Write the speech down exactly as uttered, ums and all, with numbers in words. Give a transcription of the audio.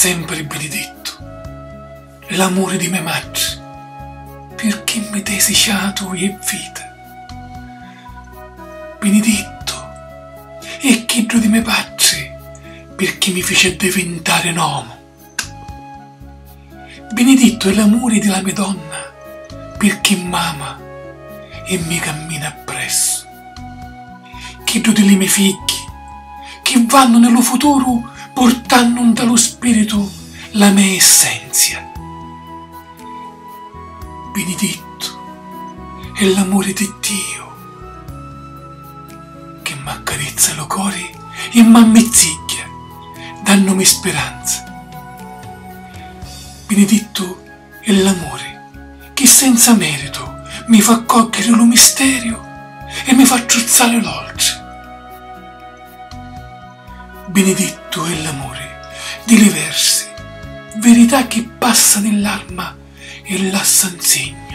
sempre benedetto l'amore di mia madre, perché mi tesi sciato e vita. Benedetto è chidro di mio padre, perché mi fece diventare un uomo. Benedetto è l'amore della mia donna, perché m'ama e mi cammina appresso. Chidro delle mie figlie, che vanno nello futuro portando dallo spirito la mia essenza. Benedetto è l'amore di Dio, che m'accarezza lo cuore e m'ammezzicchia, dandomi speranza. Benedetto è l'amore che senza merito mi fa cogliere lo mistero e mi fa truzzare l'oltre. Benedetto è l'amore delle versi, verità che passa nell'arma e lascia insegna.